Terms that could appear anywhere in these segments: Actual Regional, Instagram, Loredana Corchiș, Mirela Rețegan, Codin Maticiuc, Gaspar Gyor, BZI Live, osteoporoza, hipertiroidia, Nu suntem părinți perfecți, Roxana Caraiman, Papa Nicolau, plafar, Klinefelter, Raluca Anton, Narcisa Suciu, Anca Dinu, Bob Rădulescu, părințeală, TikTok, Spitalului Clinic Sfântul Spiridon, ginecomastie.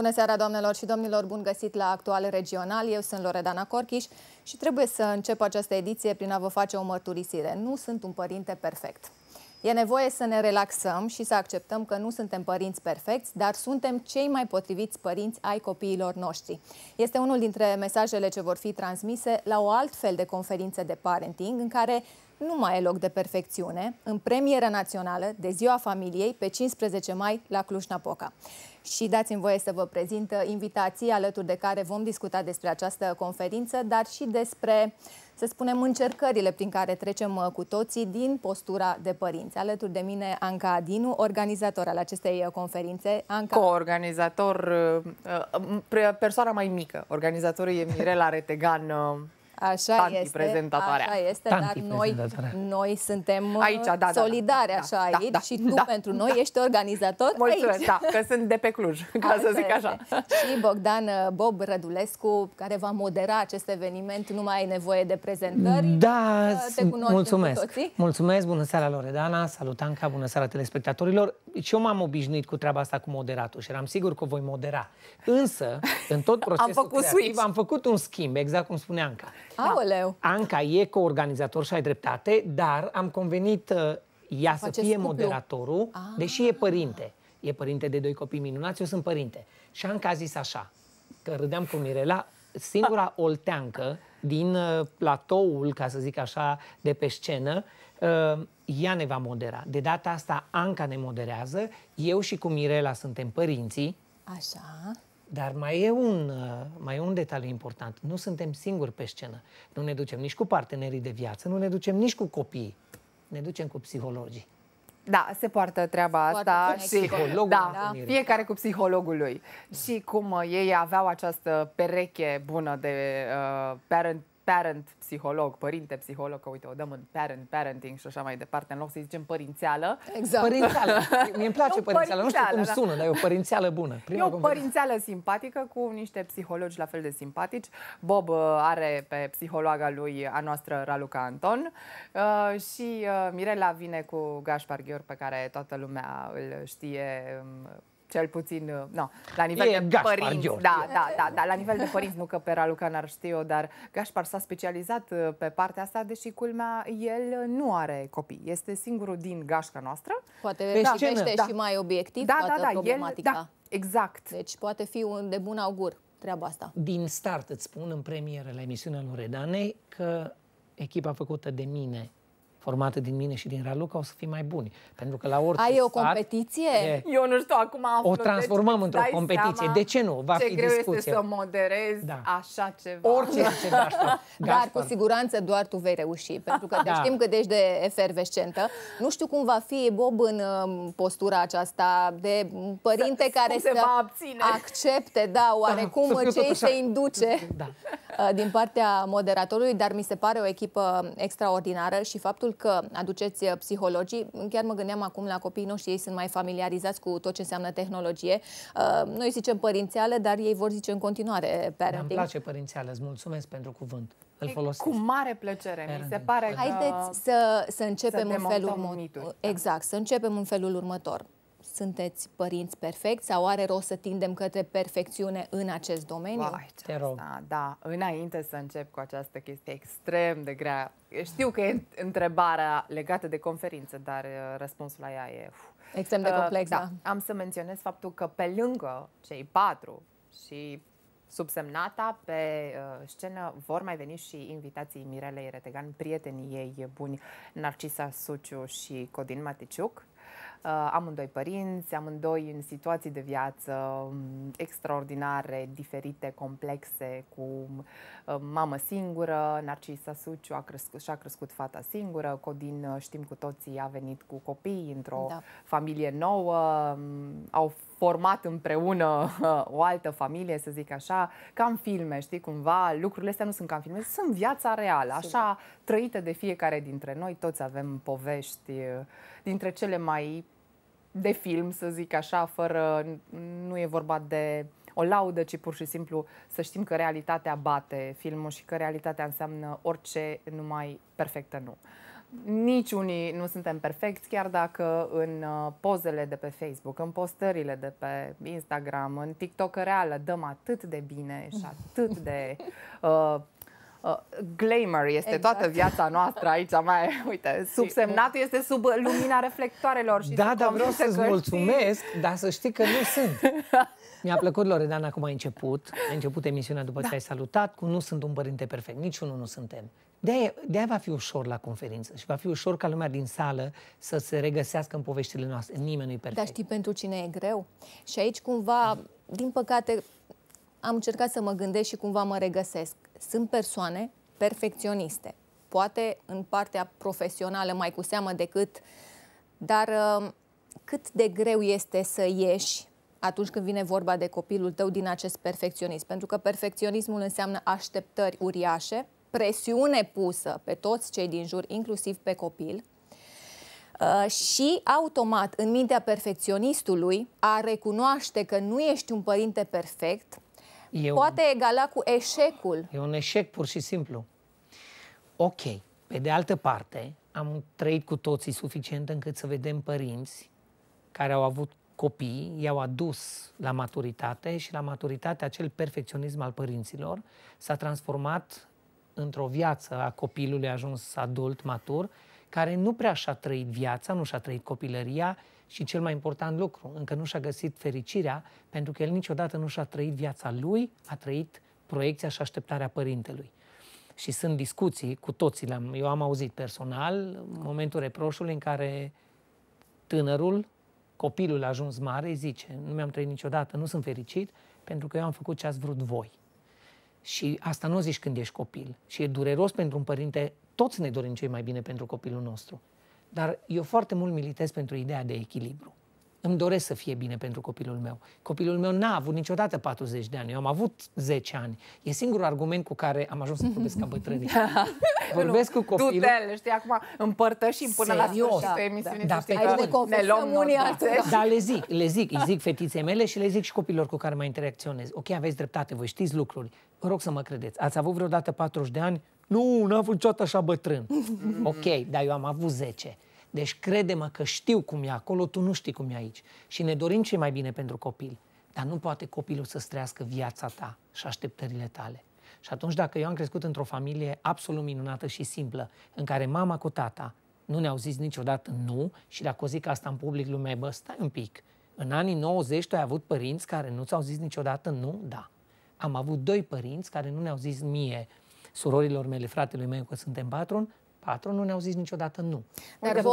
Bună seara, doamnelor și domnilor! Bun găsit la Actual Regional! Eu sunt Loredana Corchiș și trebuie să încep această ediție prin a vă face o mărturisire. Nu sunt un părinte perfect. E nevoie să ne relaxăm și să acceptăm că nu suntem părinți perfecți, dar suntem cei mai potriviți părinți ai copiilor noștri. Este unul dintre mesajele ce vor fi transmise la o altfel de conferință de parenting, în care nu mai e loc de perfecțiune, în premieră națională de Ziua Familiei, pe 15 mai, la Cluj-Napoca. Și dați-mi voie să vă prezint invitații alături de care vom discuta despre această conferință, dar și despre, să spunem, încercările prin care trecem cu toții din postura de părinți. Alături de mine, Anca Dinu, organizator al acestei conferințe. Anca... Co-organizator, persoana mai mică. Organizatorul e Mirela Rețegan. Așa este, dar noi suntem aici, solidari și tu pentru noi ești organizator. Mulțumesc, că sunt de pe Cluj, ca să zic așa. Și Bogdan Bob Rădulescu, care va modera acest eveniment, nu mai ai nevoie de prezentări. Da, mulțumesc, bună seara Loredana, salut Anca, bună seara telespectatorilor. Și eu m-am obișnuit cu treaba asta cu moderatul și eram sigur că o voi modera. Însă, în tot procesul am făcut un schimb, exact cum spune Anca. Aoleu. Anca e co-organizator și ai dreptate, dar am convenit ea să fie moderatorul, deși e părinte. E părinte de doi copii minunați, eu sunt părinte. Și Anca a zis așa, că râdeam cu Mirela, singura olteancă din platoul, ca să zic așa, de pe scenă, ea ne va modera. De data asta Anca ne moderează, eu și cu Mirela suntem părinții. Așa... Dar mai e un detaliu important. Nu suntem singuri pe scenă. Nu ne ducem nici cu partenerii de viață, nu ne ducem nici cu copiii. Ne ducem cu psihologii. Da, se poartă treaba asta. Fiecare cu psihologul lui. Și cum ei aveau această pereche bună de parent-psiholog, părinte-psiholog, că uite, o dăm în parenting și așa mai departe, în loc să-i zicem părințeală. Exact. Părințeală. Mie-mi place părințeală, nu știu cum sună, dar e o părințeală bună. E o părințeală simpatică cu niște psihologi la fel de simpatici. Bob are pe psihologa lui, a noastră, Raluca Anton, și Mirela vine cu Gaspar Gyor, pe care toată lumea îl știe, cel puțin, nu, la nivel de părinți. Da, la nivel de părinți, nu că pe Raluca n-ar ști-o, dar Gaspar s-a specializat pe partea asta, deși culmea, el nu are copii. Este singurul din gașca noastră. Poate privește și mai obiectiv toată problematica. Exact. Deci poate fi de bun augur treaba asta. Din start îți spun, în premieră la emisiunea Loredanei, că echipa făcută de mine, formată din mine și din Raluca, o să fim mai buni. Pentru că la orice ai o competiție? Eu nu știu, acum aflu, o transformăm într-o competiție. De ce nu? Va fi discuție. Ce greu este să moderezi așa ceva. Orice dar cu siguranță doar tu vei reuși. Pentru că te știm cât ești de efervescentă. Nu știu cum va fi Bob în postura aceasta de părinte care să accepte, oarecum ce se induce din partea moderatorului, dar mi se pare o echipă extraordinară și faptul că aduceți psihologii, chiar mă gândeam acum la copiii noștri, ei sunt mai familiarizați cu tot ce înseamnă tehnologie. Noi zicem părințeală, dar ei vor zice în continuare parenting. Îmi place părințeală, îți mulțumesc pentru cuvânt. Îl folosesc. Cu mare plăcere, mi se pare că... Haideți să începem în felul următor. Exact, să începem în felul următor. Sunteți părinți perfecți sau are rost să tindem către perfecțiune în acest domeniu? Te rog. Da, înainte să încep cu această chestie extrem de grea, știu că e întrebarea legată de conferință, dar răspunsul la ea e... extrem de complex, Am să menționez faptul că pe lângă cei patru și subsemnata, pe scenă vor mai veni și invitații Mirelei Rețegan, prietenii ei buni, Narcisa Suciu și Codin Maticiuc. Amândoi părinți, amândoi în situații de viață extraordinare, diferite, complexe, cu mamă singură. Narcisa Suciu și-a crescut fata singură. Codin, știm cu toții, a venit cu copii într-o familie nouă. Au format împreună o altă familie, să zic așa, ca în filme, știi, cumva. Lucrurile astea nu sunt ca în filme, sunt viața reală, așa trăită de fiecare dintre noi. Toți avem povești dintre cele mai de film, să zic așa, fără, nu e vorba de o laudă, ci pur și simplu să știm că realitatea bate filmul și că realitatea înseamnă orice, numai perfectă nu. Nici unii nu suntem perfecți, chiar dacă în pozele de pe Facebook, în postările de pe Instagram, în tiktokăreală dăm atât de bine și atât de... glamour este exact. Toată viața noastră aici, mai uite, subsemnatul este sub lumina reflectoarelor. Și da, dar vreau să-ți mulțumesc, dar să știi că nu sunt. Mi-a plăcut, Loredana, cum a început emisiunea după ce ai salutat, cu nu sunt un părinte perfect, niciunul nu suntem. De-aia va fi ușor la conferință și va fi ușor ca lumea din sală să se regăsească în poveștile noastre. Nimeni nu-i perfect. Dar știi pentru cine e greu? Și aici cumva, din păcate, am încercat să mă gândesc și cumva mă regăsesc. Sunt persoane perfecționiste, poate în partea profesională mai cu seamă decât, dar cât de greu este să ieși atunci când vine vorba de copilul tău din acest perfecționism, pentru că perfecționismul înseamnă așteptări uriașe, presiune pusă pe toți cei din jur, inclusiv pe copil, și automat în mintea perfecționistului a recunoaște că nu ești un părinte perfect poate egala cu eșecul. E un eșec pur și simplu. Ok, pe de altă parte, am trăit cu toții suficient încât să vedem părinți care au avut copii, i-au adus la maturitate și la maturitate acel perfecționism al părinților s-a transformat într-o viață a copilului ajuns adult, matur, care nu prea și-a trăit viața, nu și-a trăit copilăria și cel mai important lucru, încă nu și-a găsit fericirea, pentru că el niciodată nu și-a trăit viața lui, a trăit proiecția și așteptarea părintelui. Și sunt discuții, cu toții eu am auzit personal, momentul reproșului în care tânărul, copilul ajuns mare, zice, nu mi-am trăit niciodată, nu sunt fericit, pentru că eu am făcut ce ați vrut voi. Și asta nu o zici când ești copil. Și e dureros pentru un părinte. Toți ne dorim cei mai bine pentru copilul nostru. Dar eu foarte mult militez pentru ideea de echilibru. Îmi doresc să fie bine pentru copilul meu. Copilul meu n-a avut niciodată 40 de ani. Eu am avut 10 ani. E singurul argument cu care am ajuns să vorbesc ca bătrânii. Vorbesc cu copilul. Du-te-l, știi, acum împărtășim până la sfârșitul emisiunii. Da, ne luăm unii altele. Dar le zic. Îi zic fetiței mele și le zic și copilor cu care mai interacționez. Ok, aveți dreptate, voi știți lucruri. Vă rog să mă credeți. Ați avut vreodată 40 de ani? Nu, n-am fost niciodată așa bătrân. Ok, dar eu am avut 10. Deci crede-mă că știu cum e acolo, tu nu știi cum e aici. Și ne dorim ce mai bine pentru copil. Dar nu poate copilul să-ți trăiască viața ta și așteptările tale. Și atunci dacă eu am crescut într-o familie absolut minunată și simplă, în care mama cu tata nu ne-au zis niciodată nu, și dacă o zic asta în public, lumea e, bă, stai un pic. În anii 90 tu ai avut părinți care nu ți-au zis niciodată nu? Da. Am avut doi părinți care nu ne-au zis mie, surorilor mele, fratelui meu, că suntem patru, nu ne-au zis niciodată nu. Dar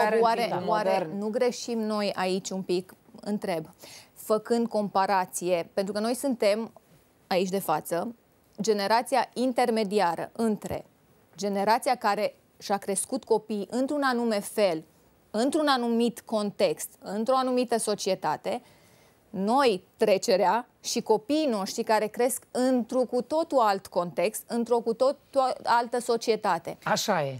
oare nu greșim noi aici un pic, întreb, făcând comparație, pentru că noi suntem aici de față generația intermediară între generația care și-a crescut copiii într-un anume fel, într-un anumit context, într-o anumită societate, noi trecerea și copiii noștri care cresc într-un cu totul alt context, într-o cu totul altă societate. Așa e.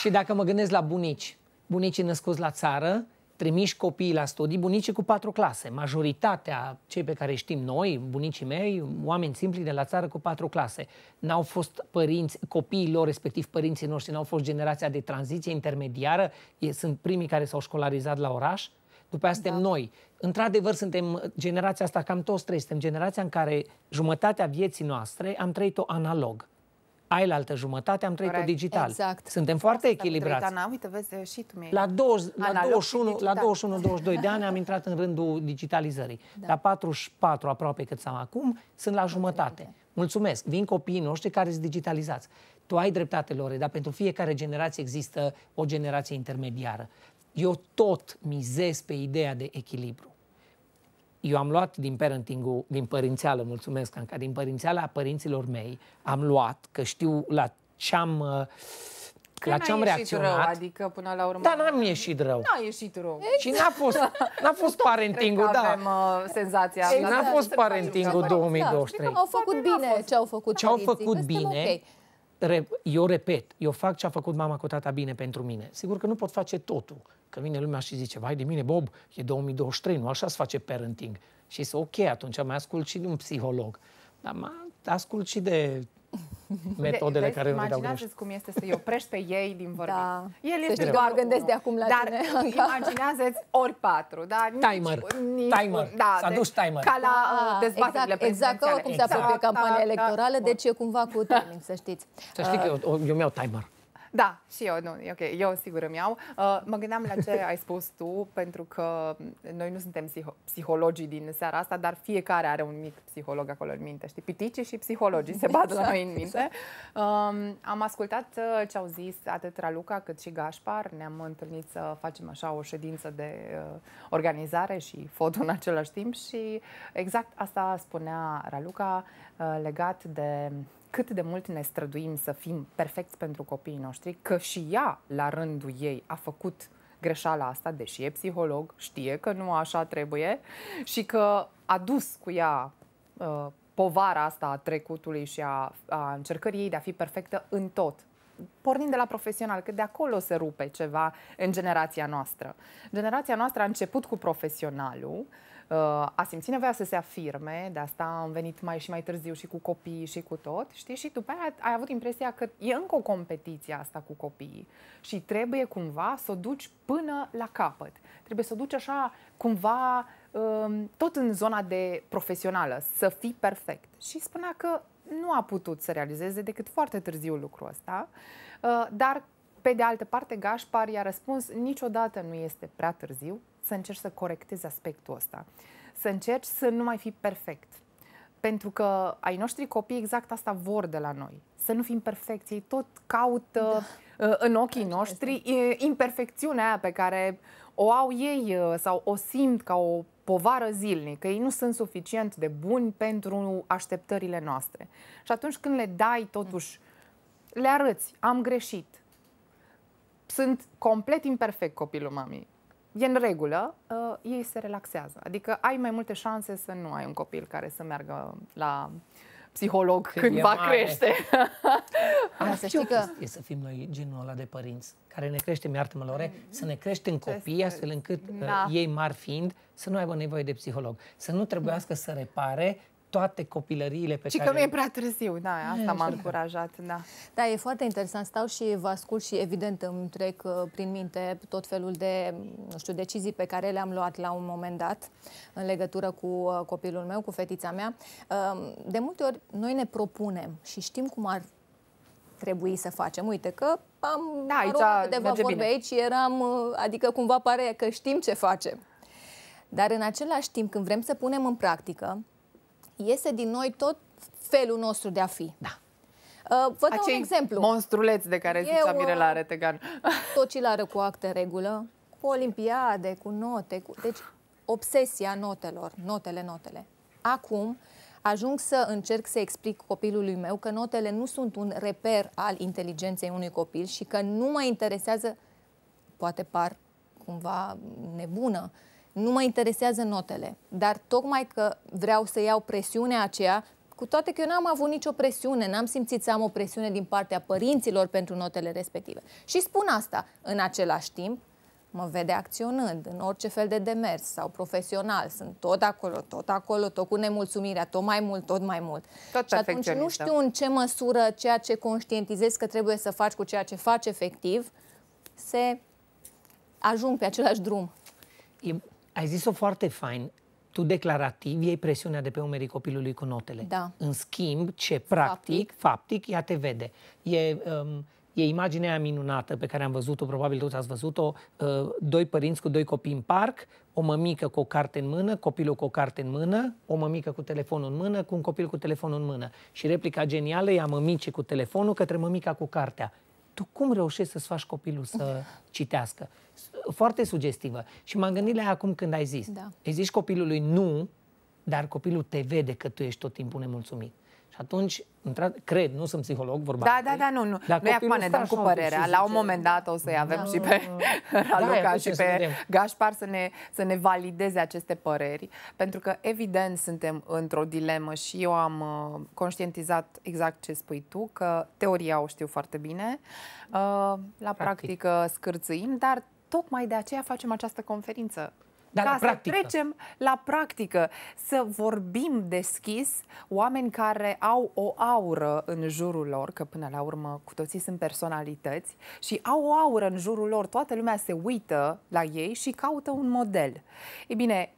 Și dacă mă gândesc la bunici, bunicii născuți la țară, trimiși copiii la studii, bunicii cu 4 clase. Majoritatea, cei pe care știm noi, bunicii mei, oameni simpli de la țară cu 4 clase. N-au fost părinți, copiii lor, respectiv părinții noștri, n-au fost generația de tranziție intermediară, sunt primii care s-au școlarizat la oraș. După aceea suntem noi. Într-adevăr, suntem generația asta, cam toți trei, suntem generația în care jumătatea vieții noastră am trăit-o analog. Ailaltă jumătate am trăit-o digital. Exact. Suntem foarte echilibrați. Uite, vezi, și tu la 21-22 de ani am intrat în rândul digitalizării. Da. La 44 aproape cât am acum, sunt la jumătate. Mulțumesc. Vin copiii noștri care sunt digitalizați. Tu ai dreptate, Lore, dar pentru fiecare generație există o generație intermediară. Eu tot mizez pe ideea de echilibru. Eu am luat din parenting-ul, din părințeală, mulțumesc, Anca, din părințeala a părinților mei, am luat, că știu la ce am... La ce am reacționat. Rău, adică până la urmă. Dar n-am ieșit rău. N-a ieșit rău. Exact. Și n-a fost parenting-ul, da. Avem senzația. Exact. N-a fost parenting-ul 2023. Au făcut bine ce au făcut. Ce au făcut bine. Eu repet, eu fac ce a făcut mama cu tata bine pentru mine. Sigur că nu pot face totul. Că vine lumea și zice, vai de mine, Bob, e 2023, nu așa se face parenting. Și zice, ok, atunci mai ascult și de un psiholog. Dar mă ascult și de metodele care îmi dau. Imaginați-ți cum este să-i oprești pe ei din vorbit. Da. El este doar gândesc de acum la tine. Dar imaginează-ți ori patru. Da? Timer. Da, s-a dus timer. Ca la dezbaterile prezidențiale. Exact, cum se apropie campania electorală, deci e cumva cu timing, să știți. Să știi că eu mi-au timer. Da, și eu, nu, ok, eu sigur îmi iau. Mă gândeam la ce ai spus tu, pentru că noi nu suntem psihologii din seara asta, dar fiecare are un mic psiholog acolo în minte, știi? Piticii și psihologii se bat la noi în minte. Am ascultat ce au zis atât Raluca cât și Gaspar, ne-am întâlnit să facem așa o ședință de organizare și foto în același timp și exact asta spunea Raluca legat de cât de mult ne străduim să fim perfecți pentru copiii noștri, că și ea, la rândul ei, a făcut greșeala asta, deși e psiholog, știe că nu așa trebuie și că a dus cu ea povara asta a trecutului și a încercării ei de a fi perfectă în tot. Pornind de la profesional, că de acolo se rupe ceva în generația noastră. Generația noastră a început cu profesionalul, a simțit nevoia să se afirme, de asta am venit mai și mai târziu și cu copiii și cu tot, știi? Și după aia ai avut impresia că e încă o competiție asta cu copiii și trebuie cumva să o duci până la capăt. Trebuie să o duci așa cumva tot în zona de profesională, să fii perfect. Și spunea că nu a putut să realizeze decât foarte târziu lucrul ăsta, dar pe de altă parte Gaspar i-a răspuns: niciodată nu este prea târziu să încerci să corectezi aspectul ăsta, să încerci să nu mai fii perfect. Pentru că ai noștri copii exact asta vor de la noi, să nu fim perfecți, ei tot caută în ochii noștri imperfecțiunea aia pe care o au ei sau o simt ca o povară zilnică, ei nu sunt suficient de buni pentru așteptările noastre. Și atunci când le dai totuși, le arăți, am greșit, sunt complet imperfect copilul mamei, e în regulă, ei se relaxează. Adică ai mai multe șanse să nu ai un copil care să meargă la psiholog când va crește. Asta știi că e să fim noi genul ăla de părinți care ne creștem, iartă-mă, Lore, să ne creștem copiii astfel încât ei mari fiind să nu aibă nevoie de psiholog, să nu trebuiască să repare toate copilăriile pe care... Și că nu e prea târziu, da, asta m-a încurajat, da. Da, e foarte interesant, stau și vă ascult și evident îmi trec prin minte tot felul de, nu știu, decizii pe care le-am luat la un moment dat în legătură cu copilul meu, cu fetița mea. De multe ori noi ne propunem și știm cum ar trebui să facem. Uite că am aruncat câteva vorbe aici și eram, adică cumva pare că știm ce facem. Dar în același timp, când vrem să punem în practică, iese din noi tot felul nostru de a fi. Da. Vă dau un exemplu. Monstruleți de care zicea Mirela Rețegan. Tocilară cu acte în regulă, cu olimpiade, cu note. Deci, obsesia notelor, notele. Acum ajung să încerc să explic copilului meu că notele nu sunt un reper al inteligenței unui copil și că nu mă interesează, poate par cumva nebună, nu mă interesează notele, dar tocmai că vreau să iau presiunea aceea, cu toate că eu n-am avut nicio presiune, n-am simțit să am o presiune din partea părinților pentru notele respective. Și spun asta, în același timp mă vede acționând în orice fel de demers sau profesional, sunt tot acolo, tot cu nemulțumirea, tot mai mult. Tot și atunci nu știu în ce măsură ceea ce conștientizez că trebuie să faci cu ceea ce faci efectiv, se ajung pe același drum. Ai zis-o foarte fain, tu declarativ iei presiunea de pe umerii copilului cu notele. Da. În schimb, ce practic, faptic, ea te vede. E imaginea aia minunată pe care am văzut-o, probabil toți ați văzut-o, doi părinți cu doi copii în parc, o mămică cu o carte în mână, copilul cu o carte în mână, o mămică cu telefonul în mână, cu un copil cu telefonul în mână. Și replica genială e a mămicii cu telefonul către mămica cu cartea. Tu cum reușești să-ți faci copilul să citească? Foarte sugestivă. Și m-am gândit la ea acum când ai zis. Da. Îi zici copilului nu, dar copilul te vede că tu ești tot timpul nemulțumit. Și atunci, cred, nu sunt psiholog, vorba. Da, nu. Noi acum ne dăm cu părerea. La un moment dat o să-i avem și pe Raluca și pe Gaspar să ne valideze aceste păreri. Pentru că, evident, suntem într-o dilemă și eu am conștientizat exact ce spui tu, că teoria o știu foarte bine, la practică scârțâim, dar tocmai de aceea facem această conferință. Dar ca să trecem la practică, să vorbim deschis, oameni care au o aură în jurul lor, că până la urmă cu toții sunt personalități și au o aură în jurul lor, toată lumea se uită la ei și caută un model. Ei bine,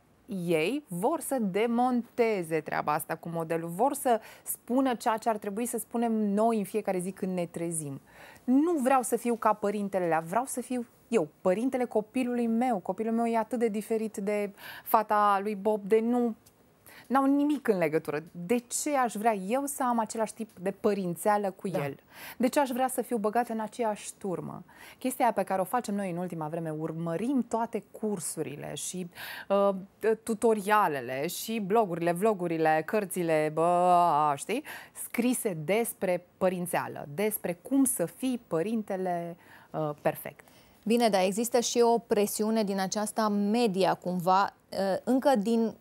ei vor să demonteze treaba asta cu modelul, vor să spună ceea ce ar trebui să spunem noi în fiecare zi când ne trezim. Nu vreau să fiu ca părintele ăla, vreau să fiu eu, părintele copilului meu. Copilul meu e atât de diferit de fata lui Bob, de nu... N-au nimic în legătură. De ce aș vrea eu să am același tip de părințeală cu el? De ce aș vrea să fiu băgată în aceeași turmă? Chestia pe care o facem noi în ultima vreme, urmărim toate cursurile și tutorialele și blogurile, vlogurile, cărțile, știi, scrise despre părințeală, despre cum să fii părintele perfect. Bine, dar există și o presiune din aceasta media, cumva, încă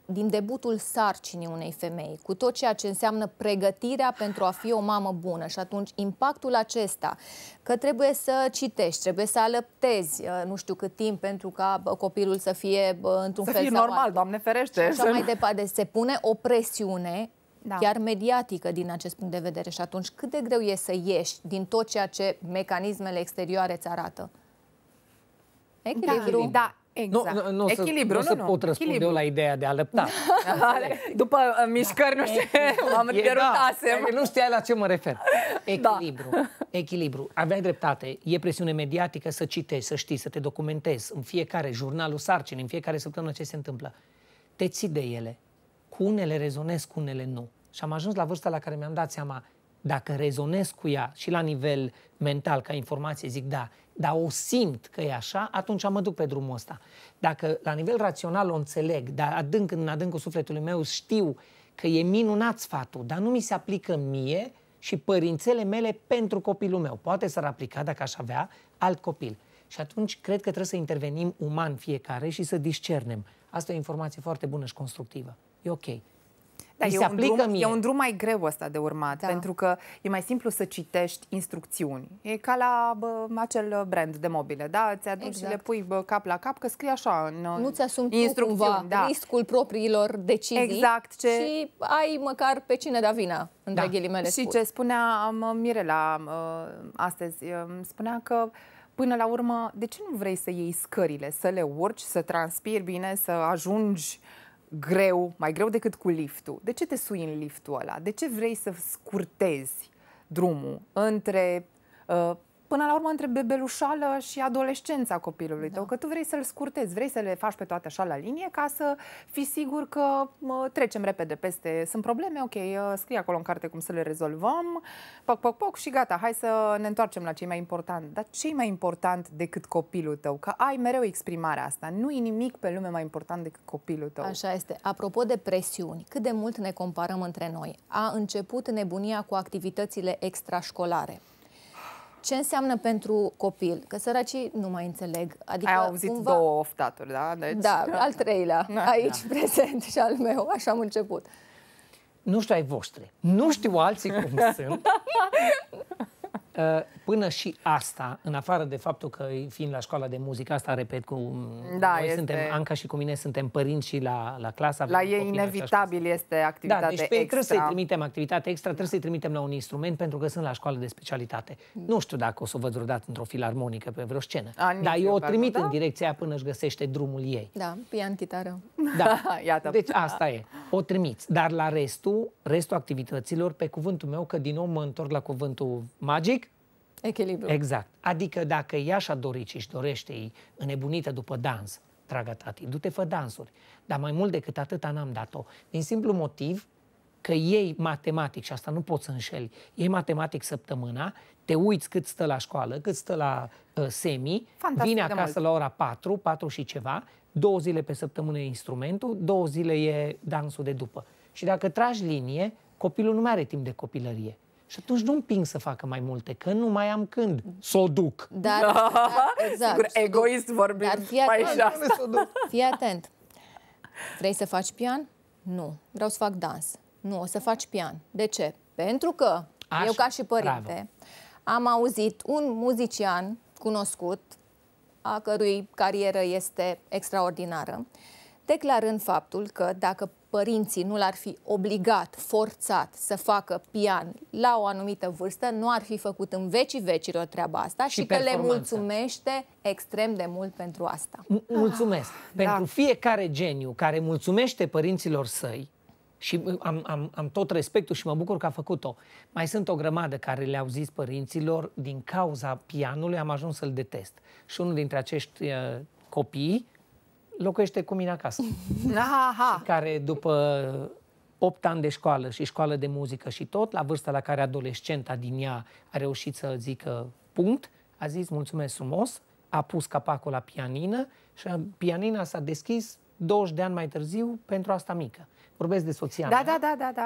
din debutul sarcinii unei femei, cu tot ceea ce înseamnă pregătirea pentru a fi o mamă bună. Și atunci impactul acesta, că trebuie să citești, trebuie să alăptezi nu știu cât timp pentru ca copilul să fie într-un fel normal, Doamne ferește. Și așa mai departe, se pune o presiune chiar mediatică din acest punct de vedere. Și atunci cât de greu e să ieși din tot ceea ce mecanismele exterioare îți arată? Echilibru. Da, exact. Nu echilibru, să pot răspunde eu la ideea de a lăpta. După mișcări, nu știu, m-am derutasem. Nu știai la ce mă refer. Echilibru. Echilibru. Aveai dreptate. E presiune mediatică să citești, să știi, să te documentezi. În fiecare jurnalul sarcini, în fiecare săptămână ce se întâmplă. Te ții de ele. Cu unele rezonez, cu unele nu. Și am ajuns la vârsta la care mi-am dat seama, dacă rezonez cu ea și la nivel mental, ca informație, zic da, dar o simt că e așa, atunci mă duc pe drumul ăsta. Dacă la nivel rațional o înțeleg, dar adânc, în adâncul sufletului meu știu că e minunat sfatul, dar nu mi se aplică mie și părințele mele pentru copilul meu. Poate s-ar aplica dacă aș avea alt copil. Și atunci cred că trebuie să intervenim uman fiecare și să discernem. Asta e o informație foarte bună și constructivă. E ok. Da, e un drum mai greu ăsta de urmat, pentru că e mai simplu să citești instrucțiuni. E ca la acel brand de mobile, da? Îți aduci și le pui cap la cap, că scrie așa în nu-ți asumi cumva riscul propriilor decizii și ai măcar pe cine da vina, între ghilimele spus. Și ce spunea Mirela astăzi, spunea că până la urmă, de ce nu vrei să iei scările, să le urci, să transpiri bine, să ajungi greu, mai greu decât cu liftul. De ce te sui în liftul ăla? De ce vrei să scurtezi drumul între, până la urmă, între bebelușală și adolescența copilului tău? Că tu vrei să-l scurtezi, vrei să le faci pe toate așa la linie ca să fii sigur că trecem repede peste. Sunt probleme? Ok, scrie acolo în carte cum să le rezolvăm, poc, poc, poc și gata, hai să ne întoarcem la ce-i mai important. Dar ce-i mai important decât copilul tău? Că ai mereu exprimarea asta. Nu e nimic pe lume mai important decât copilul tău. Așa este. Apropo de presiuni, cât de mult ne comparăm între noi? A început nebunia cu activitățile extrașcolare. Ce înseamnă pentru copil? Că săracii nu mai înțeleg. Adică, ai auzit cumva... două oftaturi, da? Deci... Da, al treilea, aici prezent și al meu, așa am început. Nu știu ai voștri, nu știu alții cum sunt. Până și asta, în afară de faptul că fiind la școala de muzică, asta repet, cu noi suntem, Anca și cu mine suntem părinți și la clasa. La ei inevitabil este activitate extra. Deci trebuie să-i trimitem activitate extra, trebuie să-i trimitem la un instrument pentru că sunt la școală de specialitate. Nu știu dacă o să o văd vreodată într-o filarmonică pe vreo scenă, dar eu o trimit în direcția până își găsește drumul ei. Da, pian, chitară. Da, iată. Deci asta e, o trimiți. Dar la restul activităților, pe cuvântul meu, că din nou mă întorc la cuvântul magic, echilibru. Exact. Adică dacă ea și-a dorit și-și dorește înnebunită după dans, dragă tati, du-te fă dansuri. Dar mai mult decât atâta n-am dat-o. Din simplu motiv că ei matematic, și asta nu poți să înșeli, ei matematic săptămâna, te uiți cât stă la școală, cât stă la semi, vine acasă la ora 4, 4 și ceva, 2 zile pe săptămână e instrumentul, 2 zile e dansul de după. Și dacă tragi linie, copilul nu mai are timp de copilărie. Și atunci nu împing să facă mai multe, că nu mai am când să o duc. Sigur, egoist vorbind. Dar fii atent. Vrei să faci pian? Nu. Vreau să fac dans. Nu, o să faci pian. De ce? Pentru că eu, ca și părinte, am auzit un muzician cunoscut, a cărui carieră este extraordinară, declarând faptul că dacă părinții nu l-ar fi obligat, forțat să facă pian la o anumită vârstă, nu ar fi făcut în vecii vecilor treaba asta și că le mulțumește extrem de mult pentru asta. Mulțumesc! Pentru fiecare geniu care mulțumește părinților săi, și am tot respectul și mă bucur că a făcut-o. Mai sunt o grămadă care le-au zis părinților, din cauza pianului am ajuns să-l detest. Și unul dintre acești copii locuiește cu mine acasă. Care după 8 ani de școală și școală de muzică și tot, la vârsta la care adolescenta din ea a reușit să zică punct, a zis mulțumesc frumos, a pus capacul la pianină și pianina s-a deschis 20 de ani mai târziu pentru asta mică. Vorbesc de soția mea,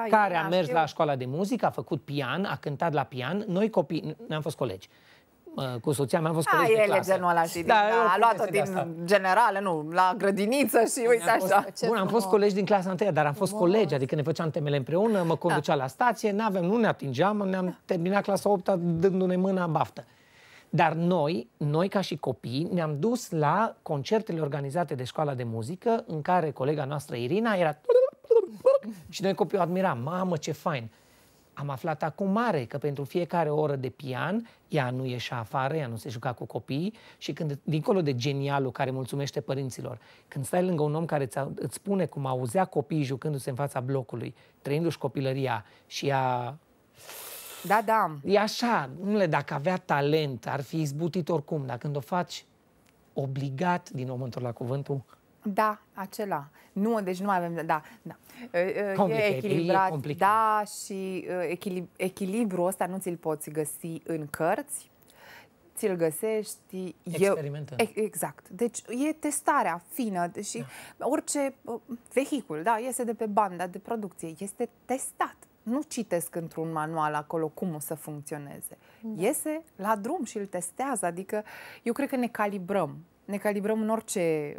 care a mers la școala de muzică, a făcut pian, a cântat la pian. Noi copii, ne-am fost colegi. Cu soția mea am fost colegi de clasă. A luat-o din generală, nu, la grădiniță și uite așa. Bun, am fost colegi din clasa întâia, dar am fost colegi, adică ne făceam temele împreună, mă conducea la stație, nu ne atingeam, ne-am terminat clasa 8-a dându-ne mâna baftă. Dar noi ca și copii, ne-am dus la concertele organizate de școala de muzică, în care colega noastră Irina era... Și noi copiii o admiram, mamă ce fain. Am aflat acum mare că pentru fiecare oră de pian ea nu ieșea afară, ea nu se juca cu copiii. Și când, dincolo de genialul care mulțumește părinților, când stai lângă un om care îți spune cum auzea copiii jucându-se în fața blocului, trăindu-și copilăria și ea... E așa, dacă avea talent, ar fi izbutit oricum, dar când o faci obligat, din nou mă întorc la cuvântul... deci nu mai avem... E echilibrat, e complicat. Și echilibrul ăsta nu ți-l poți găsi în cărți, ți-l găsești... Experimentând. Exact. Deci e testarea fină și orice vehicul, iese de pe banda de producție, este testat. Nu citesc într-un manual acolo cum o să funcționeze. Iese la drum și îl testează. Adică eu cred că ne calibrăm. Ne calibrăm în orice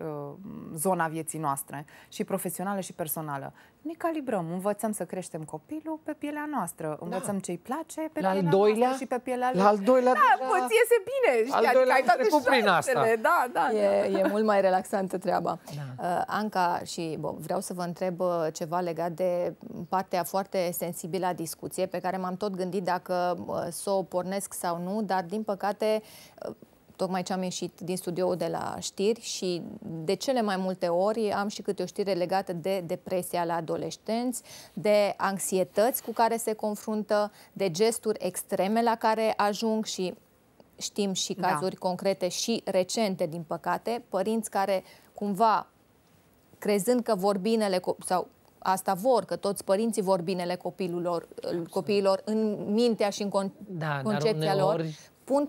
zona vieții noastre, și profesională și personală. Ne calibrăm, învățăm să creștem copilul pe pielea noastră, învățăm ce-i place pe pielea noastră și pe pielea lui. La al doilea... îți iese bine, știi, adică ai toate șansele. E mult mai relaxantă treaba. Anca și Bob, vreau să vă întreb ceva legat de partea foarte sensibilă a discuției, pe care m-am tot gândit dacă să o pornesc sau nu, dar din păcate... Tocmai ce am ieșit din studioul de la știri și de cele mai multe ori am și câte o știre legată de depresia la adolescenți, de anxietăți cu care se confruntă, de gesturi extreme la care ajung și știm și cazuri concrete și recente, din păcate, părinți care cumva, crezând că vor binele sau... Asta vor, că toți părinții vor binele copiilor în mintea și în concepția lor, pun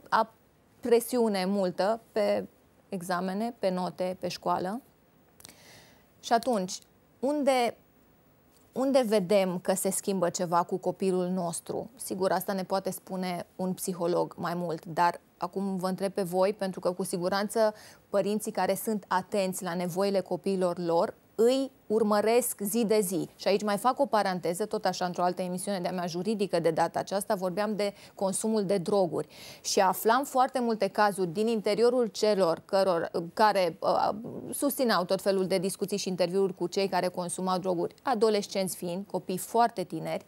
presiune multă pe examene, pe note, pe școală. Și atunci, unde vedem că se schimbă ceva cu copilul nostru? Sigur, asta ne poate spune un psiholog mai mult, dar acum vă întreb pe voi, pentru că cu siguranță părinții care sunt atenți la nevoile copiilor lor îi urmăresc zi de zi. Și aici mai fac o paranteză, tot așa într-o altă emisiune de-a mea juridică de data aceasta, vorbeam de consumul de droguri. Și aflam foarte multe cazuri din interiorul celor care susțineau tot felul de discuții și interviuri cu cei care consumau droguri, adolescenți fiind, copii foarte tineri,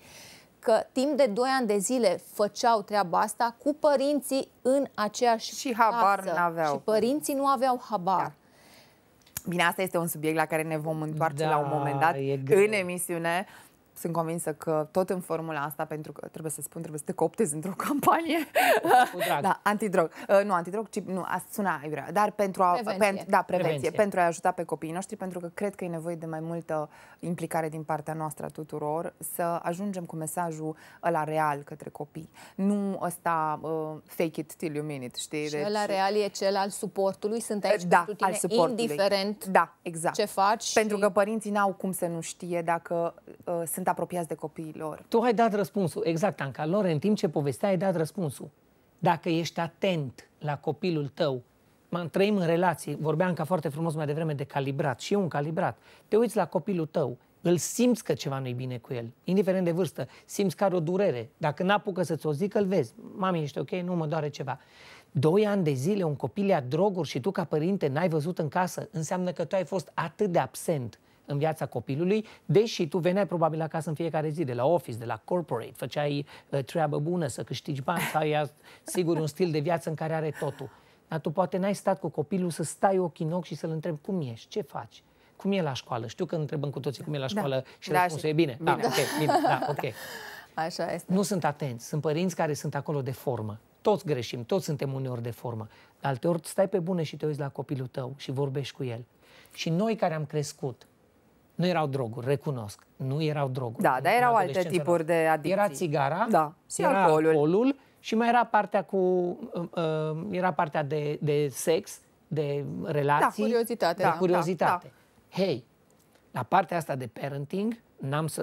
că timp de 2 ani de zile făceau treaba asta cu părinții în aceeași casă. Și părinții nu aveau habar. Bine, asta este un subiect la care ne vom întoarce la un moment dat în emisiune. Sunt convinsă că tot în formula asta, pentru că trebuie să spun, trebuie să te cooptezi într-o campanie. Antidrog. Nu antidrog, ci sună aiurea. Dar pentru a... Prevenție. Pentru a ajuta pe copiii noștri, pentru că cred că e nevoie de mai multă implicare din partea noastră a tuturor, să ajungem cu mesajul ăla real către copii. Nu ăsta fake it till you mean it, știi? Și ăla real e cel al suportului, sunt aici pentru tine, indiferent ce faci. Pentru că părinții n-au cum să nu știe dacă sunt apropiați de copiii lor. Tu ai dat răspunsul, exact, Anca. Lor, în timp ce povestea, ai dat răspunsul. Dacă ești atent la copilul tău, trăim în relații, vorbea Anca foarte frumos mai devreme de calibrat, și eu un calibrat, te uiți la copilul tău, îl simți că ceva nu-i bine cu el, indiferent de vârstă, simți că are o durere, dacă n-apucă să-ți o zică, îl vezi, mami, ești ok, nu mă doare ceva. 2 ani de zile un copil ia droguri și tu ca părinte n-ai văzut în casă, înseamnă că tu ai fost atât de absent în viața copilului, deși tu veneai probabil acasă în fiecare zi, de la office, de la corporate, făceai treabă bună să câștigi bani, să ai sigur un stil de viață în care are totul. Dar tu poate n-ai stat cu copilul să stai ochii în ochi și să-l întrebi cum ești, ce faci, cum e la școală. Știu că întrebăm cu toții cum e la școală și răspunsul e bine. Da, ok, bine, da, ok. Așa este. Nu sunt atenți, sunt părinți care sunt acolo de formă. Toți greșim, toți suntem uneori de formă. Alteori stai pe bune și te uiți la copilul tău și vorbești cu el. Și noi care am crescut, nu erau droguri, recunosc, nu erau droguri. Da, dar erau alte tipuri de adicții. Era țigara, da, era alcoolul și mai era partea cu era partea de sex, de relații, da, curiozitate, de curiozitate. Da, da. Hei, la partea asta de parenting,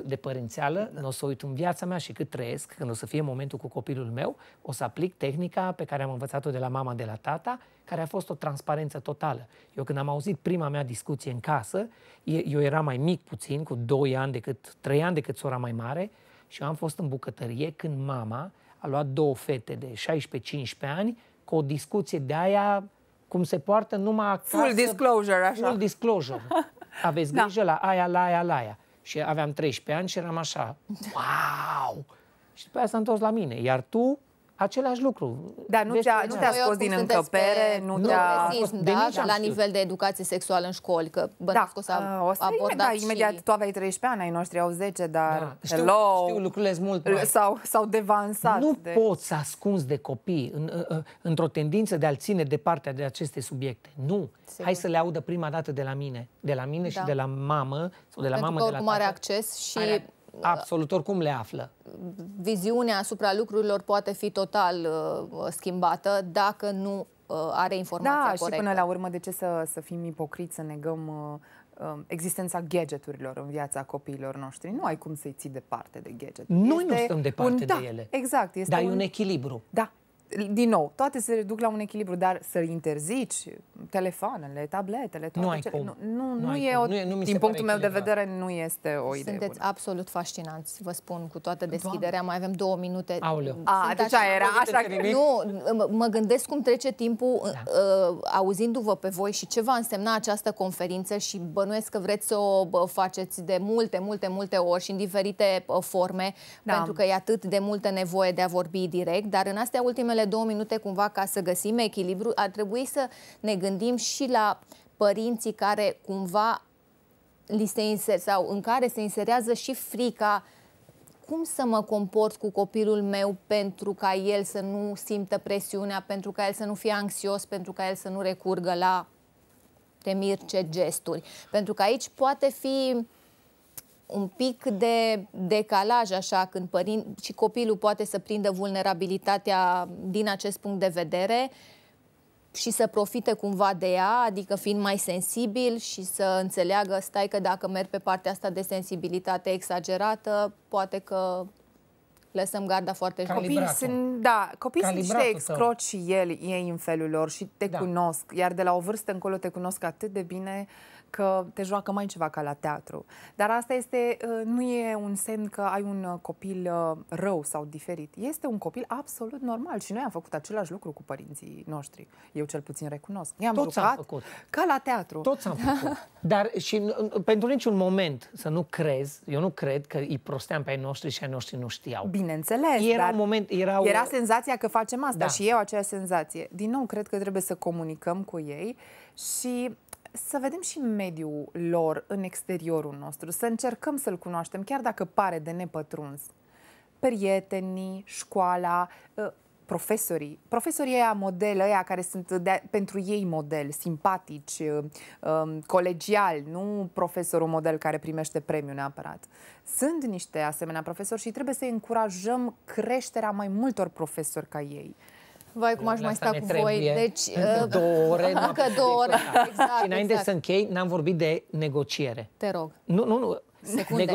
de părințeală, nu o să uit în viața mea și cât trăiesc, când o să fie momentul cu copilul meu, o să aplic tehnica pe care am învățat-o de la mama, de la tata, care a fost o transparență totală. Eu când am auzit prima mea discuție în casă, eu eram mai mic puțin, cu 2 ani decât, 3 ani decât sora mai mare, și eu am fost în bucătărie când mama a luat 2 fete de 16-15 ani cu o discuție de aia cum se poartă numai acasă. Full disclosure, așa. Full disclosure. Aveți grijă la aia, la aia, la aia. Și aveam 13 ani și eram așa, wow! Și după aia s-a întors la mine. Iar tu, același lucru. Dar nu te-a scos din încăpere, nu te-a... La nivel de educație sexuală în școli, că bănuiesc că s-a abordat și... Imediat, tu aveai 13 ani, ai noștri au 10, dar... Știu, lucrurile sunt mult mai... S-au devansat. Nu poți să ascunzi de copii într-o tendință de a-l ține departe de aceste subiecte. Nu. Hai să le audă prima dată de la mine. De la mine și de la mamă, sau de la mamă, de la tată. Pentru că oricum are acces și... Absolut, oricum le află. Viziunea asupra lucrurilor poate fi total schimbată dacă nu are informația corectă. Da, și până la urmă, de ce să fim ipocriți, să negăm existența gadgeturilor în viața copiilor noștri? Nu ai cum să-i ții departe de gadget. Noi nu stăm departe de ele. Exact. Dar e un echilibru. Da. Din nou, toate se reduc la un echilibru, dar să interzici telefoanele, tabletele, toate din punctul meu de vedere, nu este o idee bună. Sunteți absolut fascinanți, vă spun, cu toată deschiderea. Mai avem 2 minute. Aoleu. Deci era așa că... Nu, mă gândesc cum trece timpul auzindu-vă pe voi și ce va însemna această conferință și bănuiesc că vreți să o faceți de multe, multe, multe ori și în diferite forme, pentru că e atât de multă nevoie de a vorbi direct, dar în astea ultimele 2 minute, cumva, ca să găsim echilibru, ar trebui să ne gândim și la părinții care cumva li se sau în care se inserează și frica cum să mă comport cu copilul meu pentru ca el să nu simtă presiunea, pentru ca el să nu fie anxios, pentru ca el să nu recurgă la temiri ce gesturi. Pentru că aici poate fi un pic de decalaj, așa, când și copilul poate să prindă vulnerabilitatea din acest punct de vedere și să profite cumva de ea, adică fiind mai sensibil și să înțeleagă, stai că dacă merg pe partea asta de sensibilitate exagerată, poate că lăsăm garda foarte jos. Copiii sunt niște excroci și ei în felul lor și te cunosc, iar de la o vârstă încolo te cunosc atât de bine că te joacă mai ceva ca la teatru. Dar asta este, nu e un semn că ai un copil rău sau diferit. Este un copil absolut normal și noi am făcut același lucru cu părinții noștri. Eu cel puțin recunosc. Ne-am jucat ca la teatru. Toți am făcut. Dar și pentru niciun moment să nu crezi, eu nu cred că îi prosteam pe ai noștri și ai noștri nu știau. Bineînțeles. Era senzația că facem asta și eu aceea senzație. Din nou, cred că trebuie să comunicăm cu ei și să vedem și mediul lor în exteriorul nostru, să încercăm să-l cunoaștem, chiar dacă pare de nepătruns. Prietenii, școala, profesorii. Profesorii ăia model, ăia care sunt pentru ei model, simpatici, colegiali, nu profesorul model care primește premiu neapărat. Sunt niște asemenea profesori și trebuie să încurajăm creșterea mai multor profesori ca ei. Vai, cum aș mai sta cu voi. Deci, încă două ore. Exact, și înainte să închei, n-am vorbit de negociere. Te rog. Nu. Secunde.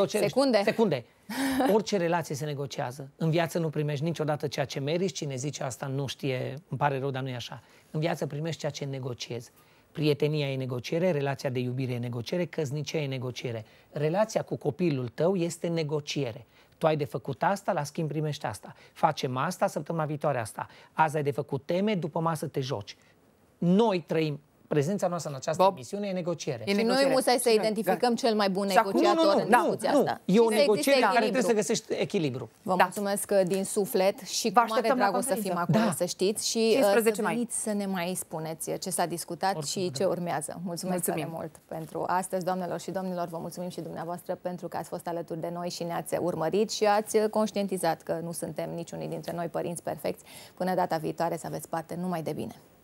Orice relație se negociază. În viață nu primești niciodată ceea ce meriți. Cine zice asta nu știe, îmi pare rău, dar nu e așa. În viață primești ceea ce negociezi. Prietenia e negociere, relația de iubire e negociere, căsnicia e negociere. Relația cu copilul tău este negociere. Tu ai de făcut asta, la schimb primești asta. Facem asta, săptămâna viitoare asta. Azi ai de făcut teme, după masă te joci. Noi trăim. Prezența noastră în această emisiune e negociere. Și noi musai să identificăm cel mai bun negociator în discuția asta. E o negociere care trebuie să găsești echilibru. Vă mulțumesc din suflet și cu mare drag o să fim acolo, să știți. Și să veniți să ne mai spuneți ce s-a discutat și ce urmează. Mulțumesc tare mult pentru astăzi, doamnelor și domnilor. Vă mulțumim și dumneavoastră pentru că ați fost alături de noi și ne-ați urmărit și ați conștientizat că nu suntem niciunii dintre noi părinți perfecți. Până data viitoare, să aveți parte numai de bine.